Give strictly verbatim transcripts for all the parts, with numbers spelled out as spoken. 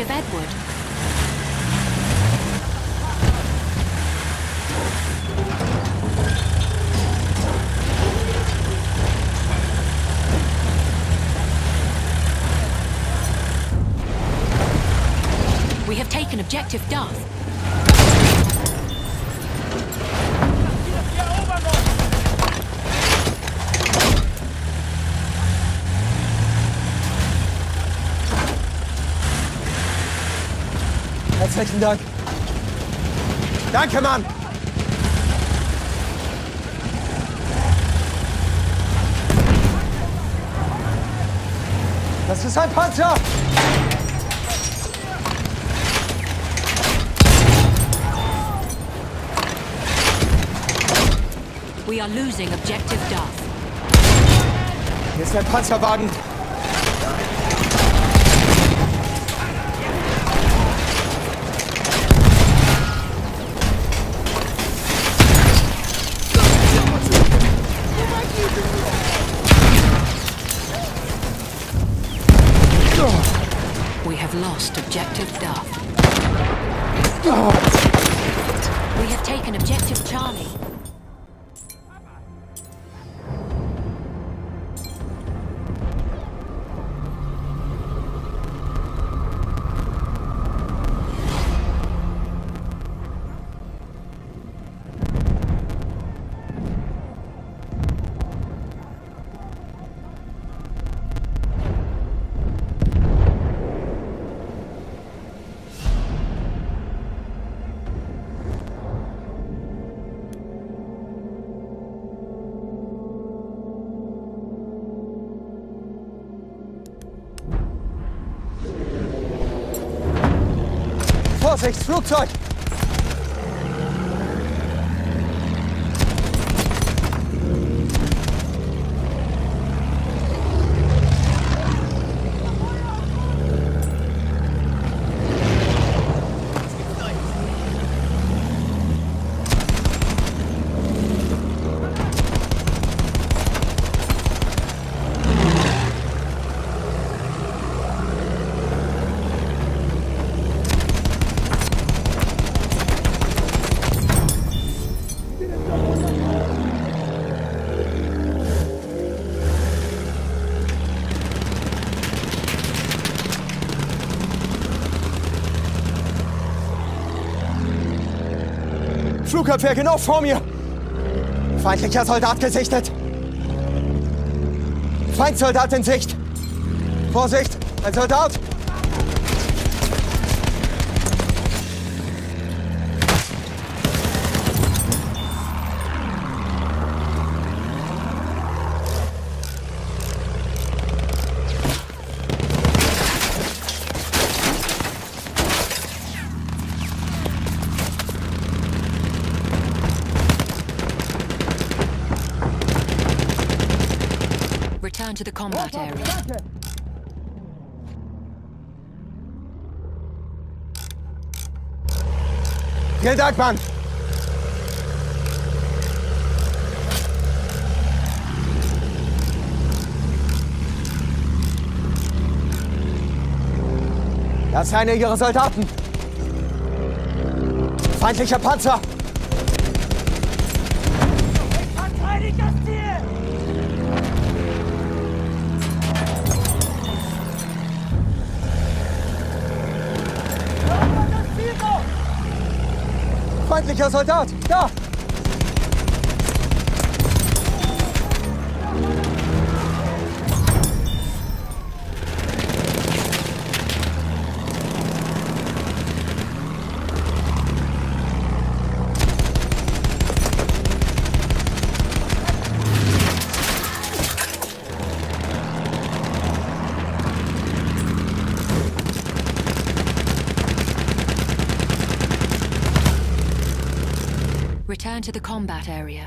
Village of Edward. We have taken objective Darth. Herzlichen Dank. Danke, Mann. Das ist ein Panzer. We are losing objective Darth. Hier ist ein Panzerwagen. We have lost objective Darth. We have taken objective Charlie. Vorsicht, Flugzeug! Flugabwehr genau vor mir! Feindlicher Soldat gesichtet! Feindsoldat in Sicht! Vorsicht! Ein Soldat! Return to the combat area. Vielen Dank, Mann! Das ist einer ihrer Soldaten. Feindlicher Panzer! Feindlicher Soldat! Da! Return to the combat area.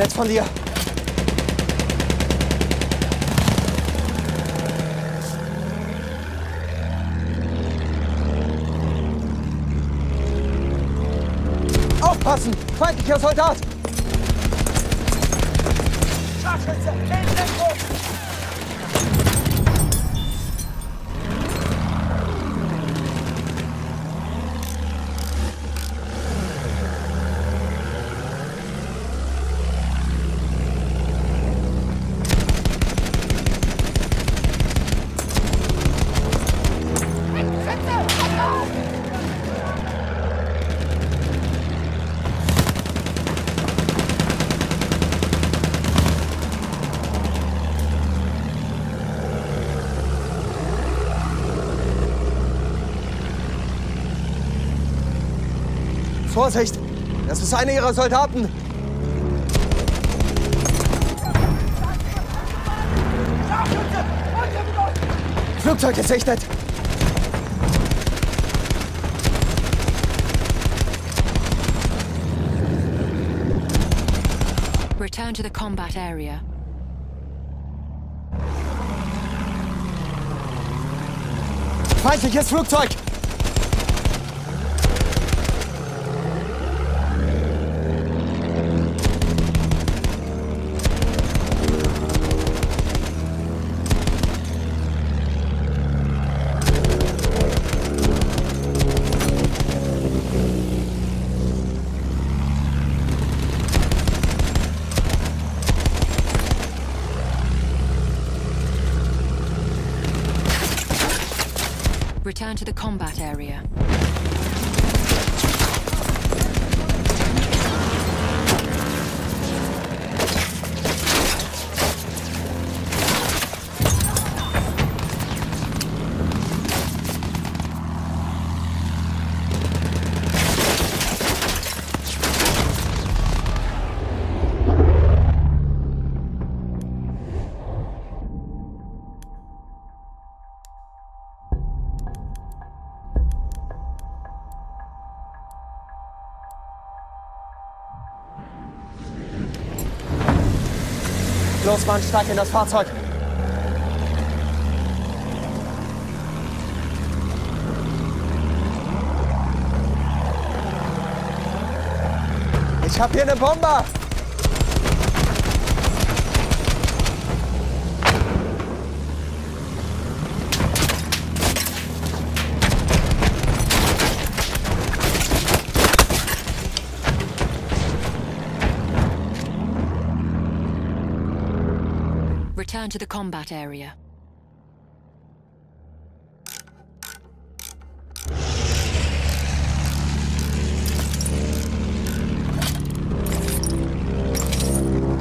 Netz von dir. Aufpassen! Feindlicher Soldat! Scharfschütze! In den Vorsicht! Das ist einer ihrer Soldaten! Flugzeug gesichtet! Return to the combat area. Feindliches Flugzeug! Return to the combat area. Los, Mann, steig in das Fahrzeug! Ich hab hier eine Bombe! Return to the combat area.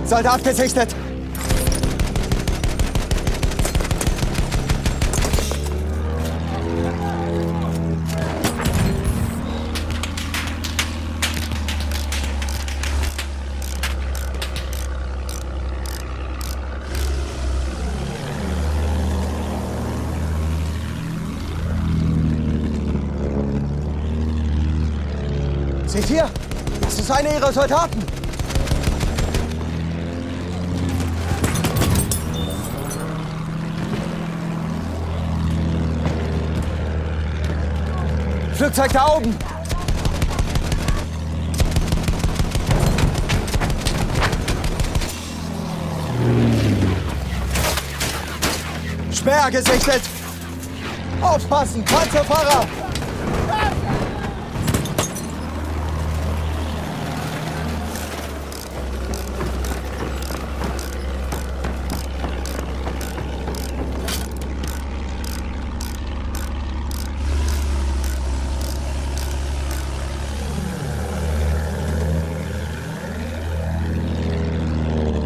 Soldat gesichtet! Seht hier, das ist einer ihrer Soldaten. Flugzeug da oben. Sperr gesichtet. Aufpassen, Panzerfahrer.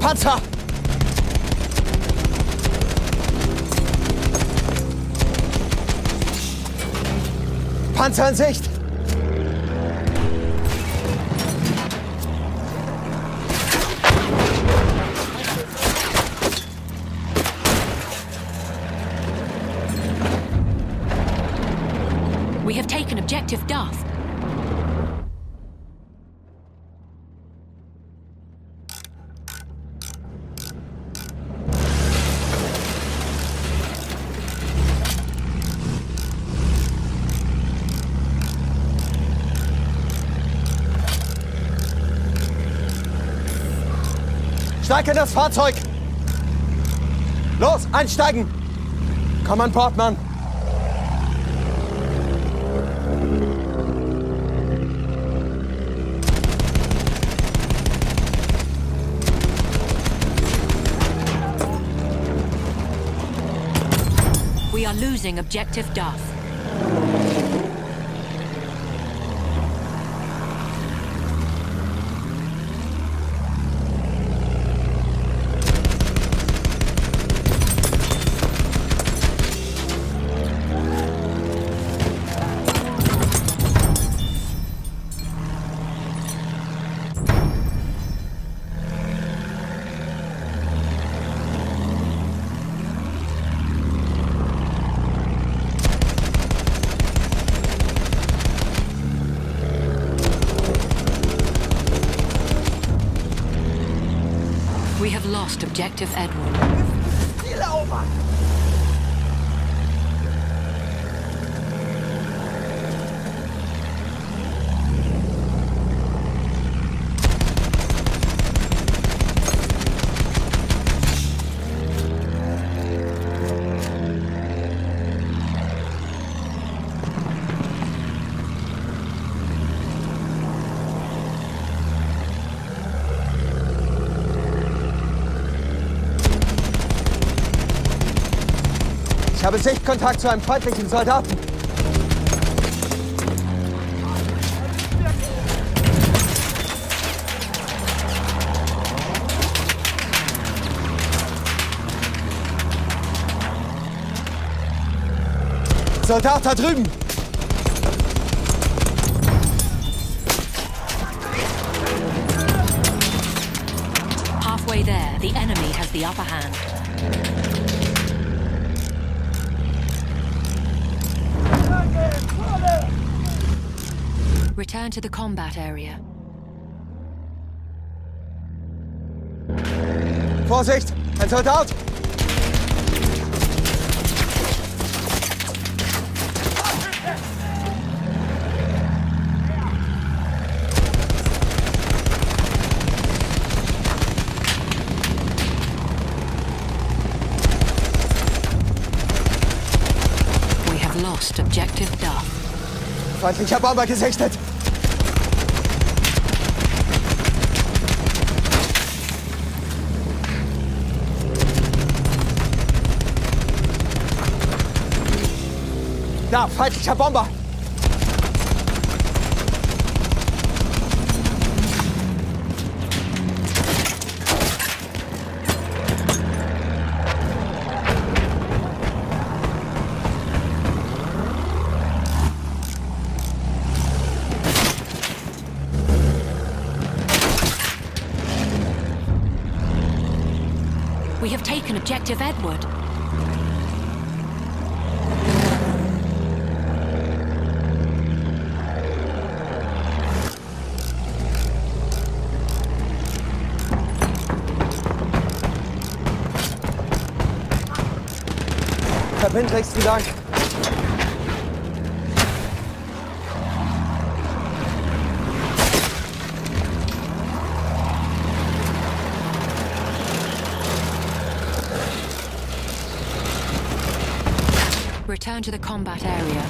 Panzer! Panzer in Sicht! We have taken objective Duff. Steig in das Fahrzeug! Los, einsteigen! Komm an Bord, Mann! We are losing objective Duff. We have lost objective Edward. Ziel erobern! Ich habe Sichtkontakt zu einem feindlichen Soldaten. Soldat da drüben! Halfway there, the enemy has the upper hand. Return to the combat area. Vorsicht! Ein Soldat! We have lost objective Duff. Feindlicher Bomber gesichtet! Da, feindlicher Bomber! We have taken objective Edward. Verbindlichsten Dank. Return to the combat area.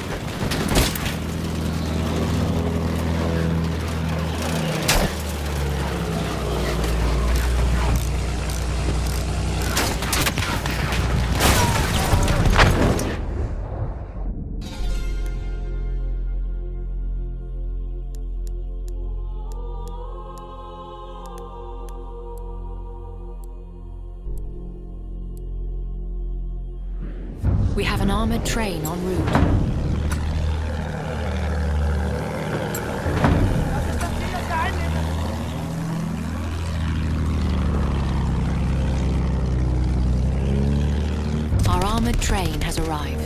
We have an armored train en route. Our armored train has arrived.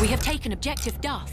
We have taken objective Duff.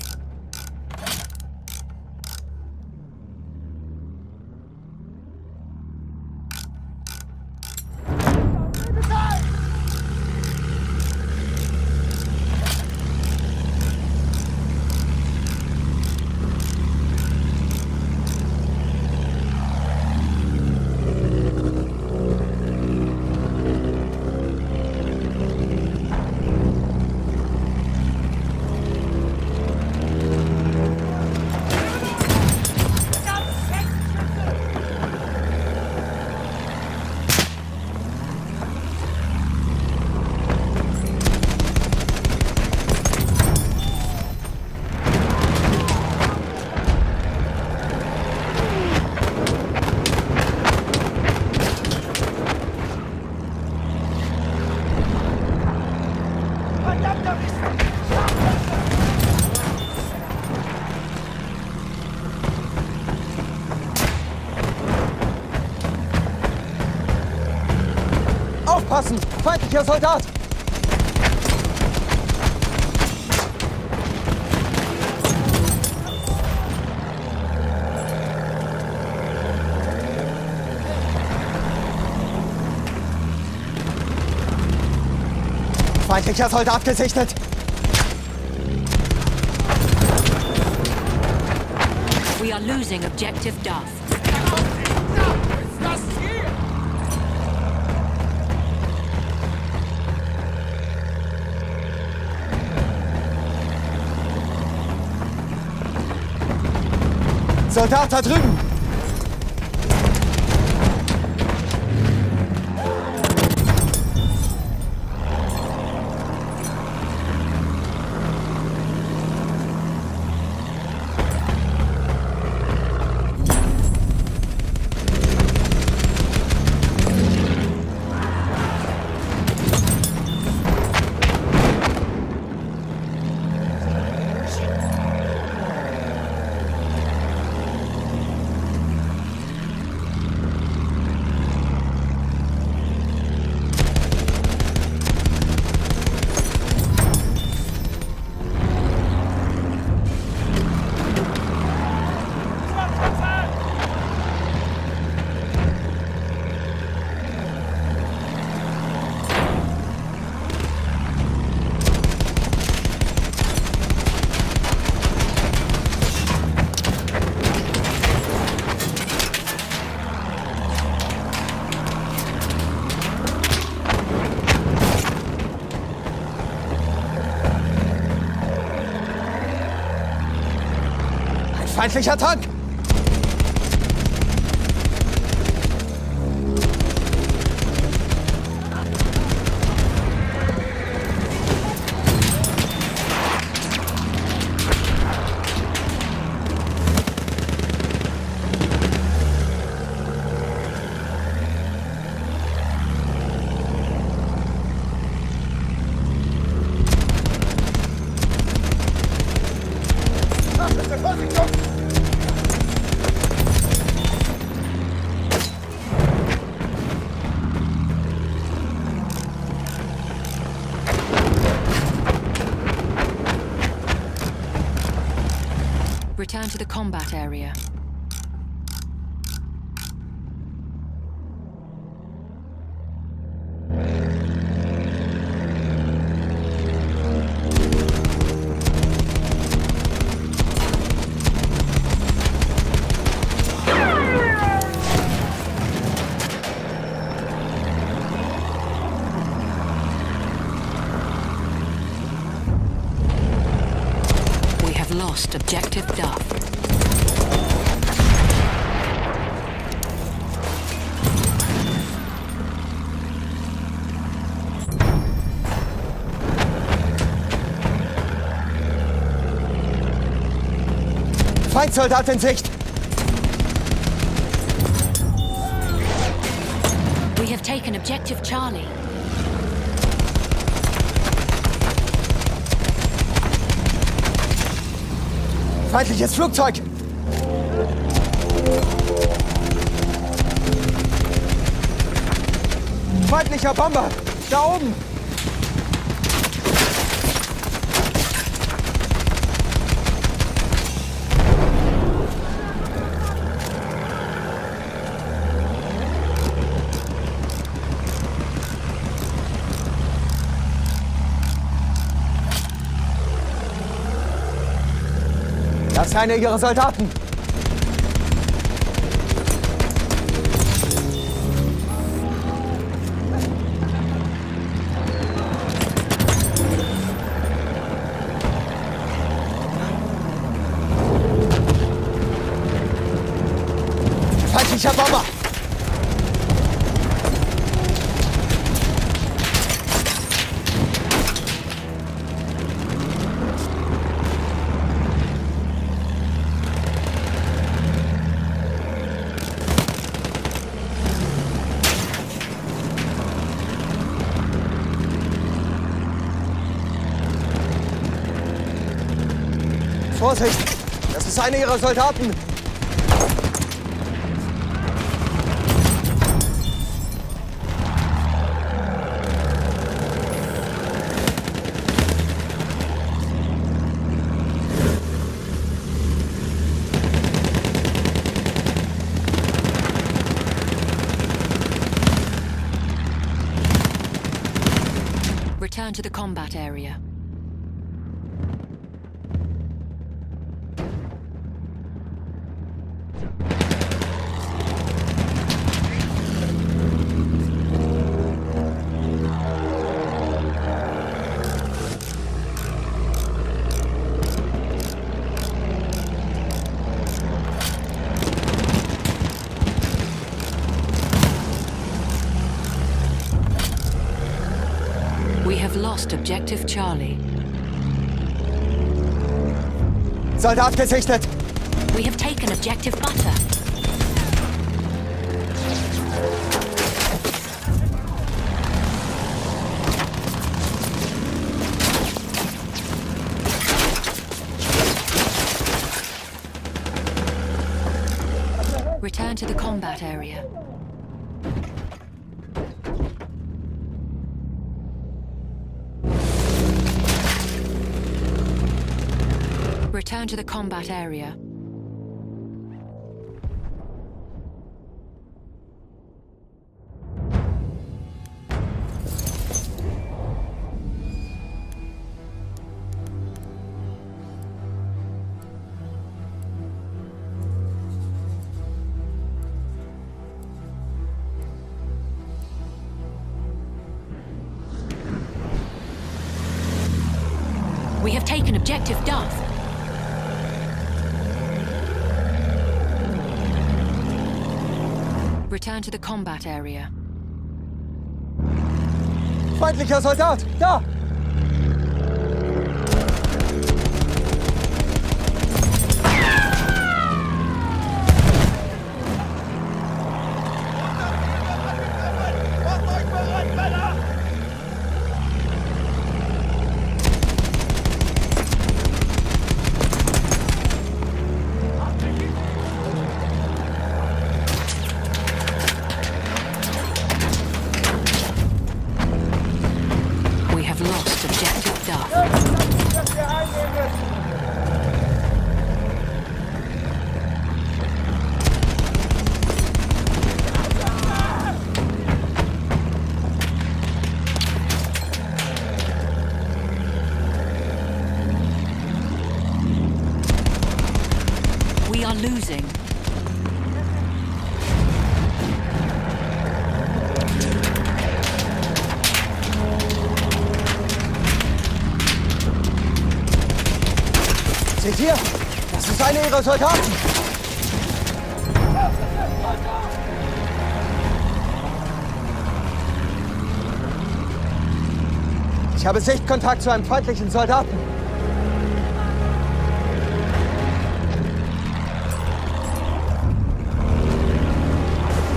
Aufpassen! Feindlicher Soldat! Feindlicher Soldat gesichtet! We are losing objective Duff. Soldat da drüben! Feindlicher Tank! Return to the combat area. Lost objective Duff. Feindsoldat in Sicht! We have taken objective Charlie. Feindliches Flugzeug! Feindlicher Bomber! Da oben! Das ist einer ihrer Soldaten. Feindlicher Bomber. Vorsicht! Das ist einer ihrer Soldaten! Return to the combat area. Lost Objective Charlie. Soldat gesichtet! We have taken Objective Butter. Return to the combat area. Return to the combat area. We have taken Objective Duff. Return to the combat area. Feindlicher Soldat! Da! Losing. Seht ihr? Das ist einer ihrer Soldaten! Ich habe Sichtkontakt zu einem feindlichen Soldaten.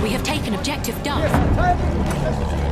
We have taken Objective Duff.